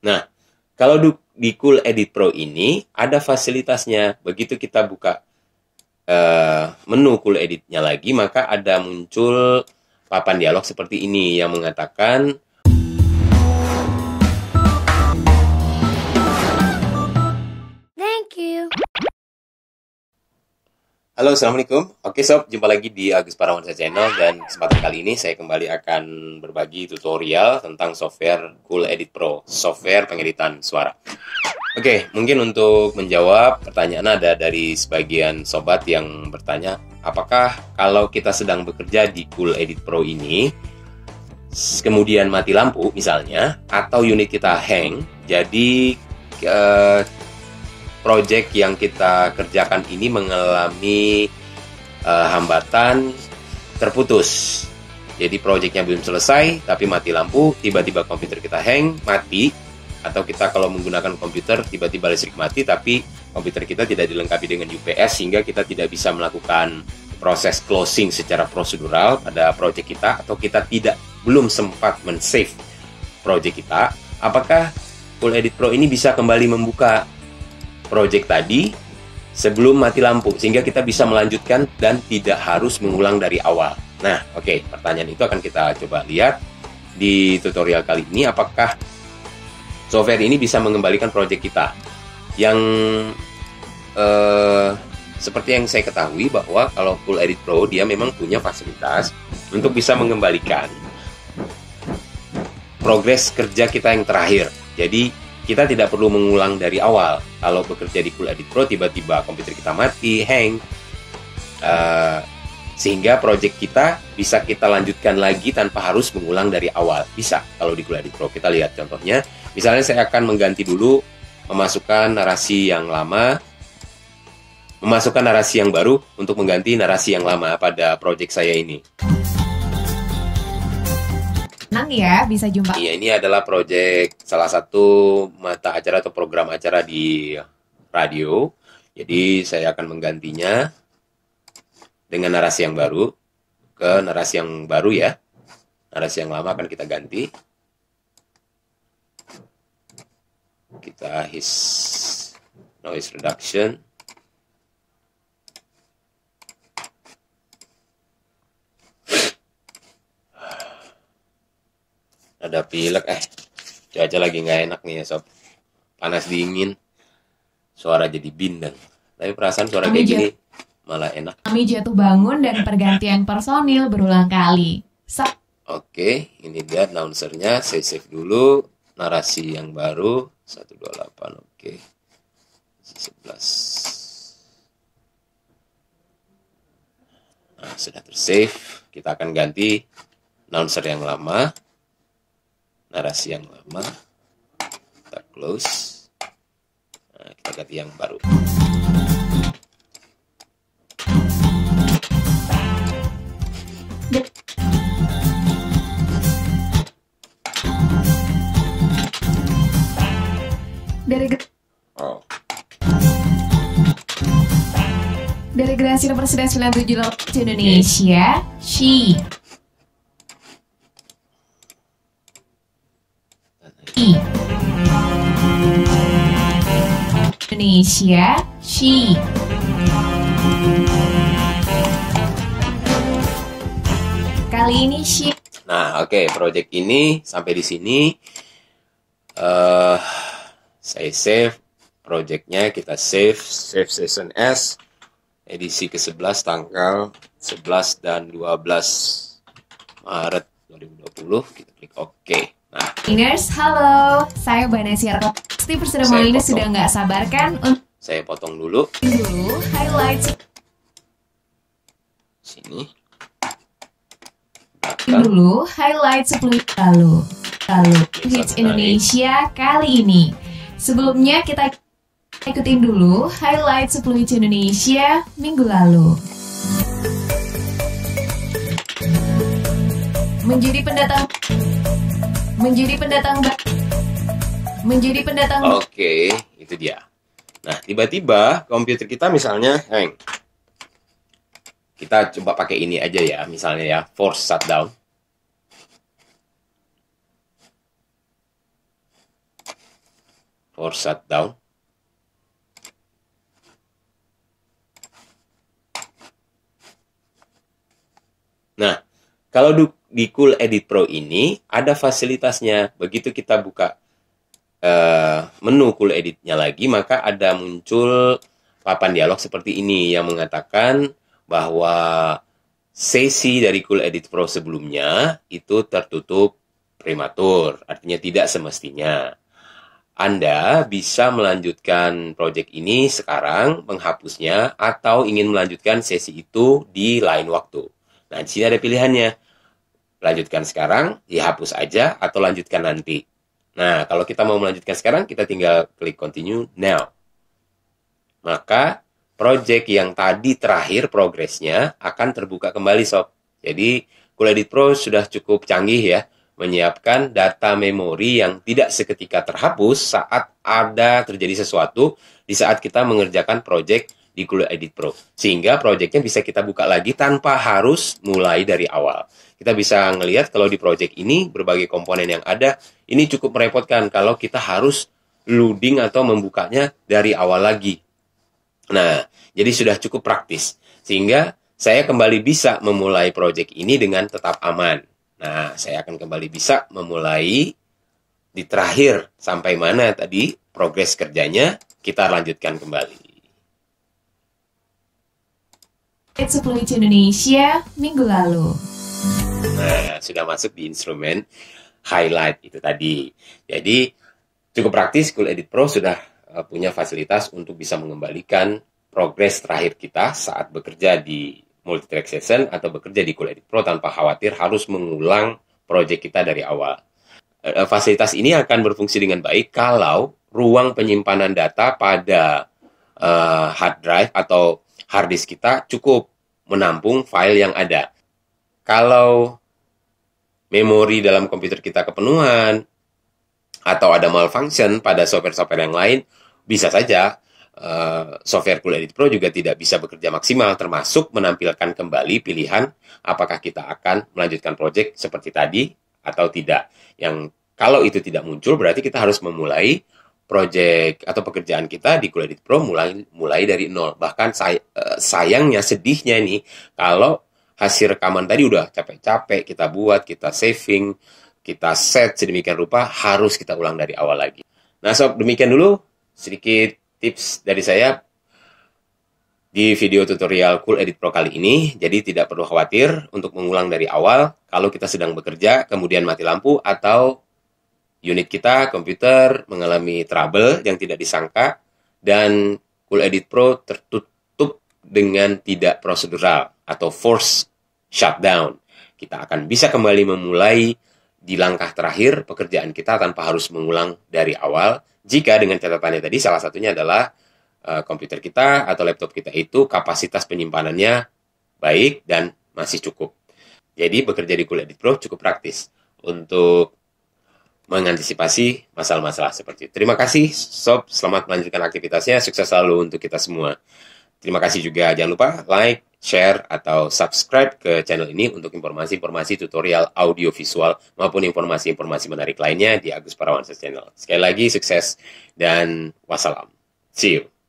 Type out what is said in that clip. Nah, kalau di Cool Edit Pro ini ada fasilitasnya. Begitu kita buka menu Cool Edit-nya lagi, maka ada muncul papan dialog seperti ini yang mengatakan "Thank you". Halo, assalamualaikum. Oke sob, jumpa lagi di Agus Parawansa Channel, dan kesempatan kali ini saya kembali akan berbagi tutorial tentang software Cool Edit Pro, software pengeditan suara. Oke, mungkin untuk menjawab pertanyaan ada dari sebagian sobat yang bertanya, apakah kalau kita sedang bekerja di Cool Edit Pro ini, kemudian mati lampu misalnya, atau unit kita hang, jadi project yang kita kerjakan ini mengalami hambatan, terputus. Jadi projectnya belum selesai, tapi mati lampu, tiba-tiba komputer kita hang, mati. Atau kita kalau menggunakan komputer, tiba-tiba listrik mati, tapi komputer kita tidak dilengkapi dengan UPS, sehingga kita tidak bisa melakukan proses closing secara prosedural pada project kita, atau kita belum sempat men-save project kita. Apakah Cool Edit Pro ini bisa kembali membuka project tadi sebelum mati lampu, sehingga kita bisa melanjutkan dan tidak harus mengulang dari awal? Nah, oke, pertanyaan itu akan kita coba lihat di tutorial kali ini, apakah software ini bisa mengembalikan project kita. Yang seperti yang saya ketahui bahwa kalau Cool Edit Pro dia memang punya fasilitas untuk bisa mengembalikan progres kerja kita yang terakhir. Jadi kita tidak perlu mengulang dari awal. Kalau bekerja di Cool Edit Pro, tiba-tiba komputer kita mati, hang, sehingga project kita bisa kita lanjutkan lagi tanpa harus mengulang dari awal. Bisa kalau di Cool Edit Pro. Kita lihat contohnya. Misalnya saya akan mengganti dulu, memasukkan narasi yang lama, memasukkan narasi yang baru untuk mengganti narasi yang lama pada project saya ini. Ya, bisa jumpa. Iya, ini adalah project salah satu mata acara atau program acara di radio. Jadi saya akan menggantinya dengan narasi yang baru ke narasi yang baru ya. Narasi yang lama akan kita ganti. Kita noise reduction. Ada pilek, cuaca lagi nggak enak nih ya sob, panas dingin, suara jadi bindeng. Tapi perasaan suara kayak gini malah enak. Kami jatuh bangun dan pergantian personil berulang kali. Oke, ini dia announcernya. Saya save dulu narasi yang baru 128. Oke, 11. Nah, sudah tersave. Kita akan ganti announcer yang lama. Narasi yang lama kita close. Nah, kita ganti yang baru. Dari generasi Presiden 97 Indonesia, She. Indonesia, She. Kali ini She. Nah, oke, project ini sampai di sini. Saya save projectnya, kita save session as edisi ke-11 tanggal 11 dan 12 Maret 2020. Kita klik OK. Nah, Ingers, halo, saya Vanessa Irkat. Pasti persedamuan ini sudah nggak sabarkan. Saya potong dulu highlight sini. Belakang. Dulu highlight sebelum lalu hits Indonesia kali ini. Sebelumnya kita ikutin dulu highlight 10 hits Indonesia minggu lalu. Menjadi pendatang. Oke, itu dia. Nah, tiba-tiba komputer kita misalnya hang. Kita coba pakai ini aja ya, misalnya ya, force shutdown. or shut down. Nah, kalau di Cool Edit Pro ini ada fasilitasnya. Begitu kita buka menu Cool Edit-nya lagi, maka ada muncul papan dialog seperti ini yang mengatakan bahwa sesi dari Cool Edit Pro sebelumnya itu tertutup prematur, artinya tidak semestinya. Anda bisa melanjutkan proyek ini sekarang, menghapusnya, atau ingin melanjutkan sesi itu di lain waktu. Nah, di sini ada pilihannya. Lanjutkan sekarang, dihapus aja, atau lanjutkan nanti. Nah, kalau kita mau melanjutkan sekarang, kita tinggal klik continue now. Maka, proyek yang tadi terakhir progresnya akan terbuka kembali, sob. Jadi, Cool Edit Pro sudah cukup canggih ya, menyiapkan data memori yang tidak seketika terhapus saat ada terjadi sesuatu di saat kita mengerjakan proyek di Cool Edit Pro. Sehingga proyeknya bisa kita buka lagi tanpa harus mulai dari awal. Kita bisa ngelihat kalau di proyek ini berbagai komponen yang ada, ini cukup merepotkan kalau kita harus loading atau membukanya dari awal lagi. Nah, jadi sudah cukup praktis. Sehingga saya kembali bisa memulai proyek ini dengan tetap aman. Nah, saya akan kembali bisa memulai di terakhir sampai mana tadi progres kerjanya, kita lanjutkan kembali. It's Indonesia minggu lalu. Nah, sudah masuk di instrumen highlight itu tadi. Jadi, cukup praktis, Cool Edit Pro sudah punya fasilitas untuk bisa mengembalikan progres terakhir kita saat bekerja di multitrack session atau bekerja di Cool Edit Pro tanpa khawatir harus mengulang proyek kita dari awal. Fasilitas ini akan berfungsi dengan baik kalau ruang penyimpanan data pada hard drive atau hard disk kita cukup menampung file yang ada. Kalau memori dalam komputer kita kepenuhan atau ada malfunction pada software-software yang lain, bisa saja software Cool Edit Pro juga tidak bisa bekerja maksimal, termasuk menampilkan kembali pilihan apakah kita akan melanjutkan proyek seperti tadi atau tidak. Yang kalau itu tidak muncul, berarti kita harus memulai proyek atau pekerjaan kita di Cool Edit Pro mulai dari nol. Bahkan sayangnya, sedihnya ini, kalau hasil rekaman tadi udah capek-capek kita buat, kita saving, kita set sedemikian rupa, harus kita ulang dari awal lagi. Nah, sob, demikian dulu sedikit tips dari saya di video tutorial Cool Edit Pro kali ini. Jadi tidak perlu khawatir untuk mengulang dari awal kalau kita sedang bekerja, kemudian mati lampu atau unit kita, komputer, mengalami trouble yang tidak disangka dan Cool Edit Pro tertutup dengan tidak prosedural atau force shutdown. Kita akan bisa kembali memulai di langkah terakhir pekerjaan kita tanpa harus mengulang dari awal. Jika dengan catatannya tadi salah satunya adalah komputer kita atau laptop kita itu kapasitas penyimpanannya baik dan masih cukup. Jadi bekerja di Cool Edit Pro cukup praktis untuk mengantisipasi masalah-masalah seperti itu. Terima kasih, sob. Selamat melanjutkan aktivitasnya. Sukses selalu untuk kita semua. Terima kasih juga. Jangan lupa like, share, atau subscribe ke channel ini untuk informasi-informasi tutorial audiovisual maupun informasi-informasi menarik lainnya di Agus Parawansa Channel. Sekali lagi, sukses dan wassalam. See you.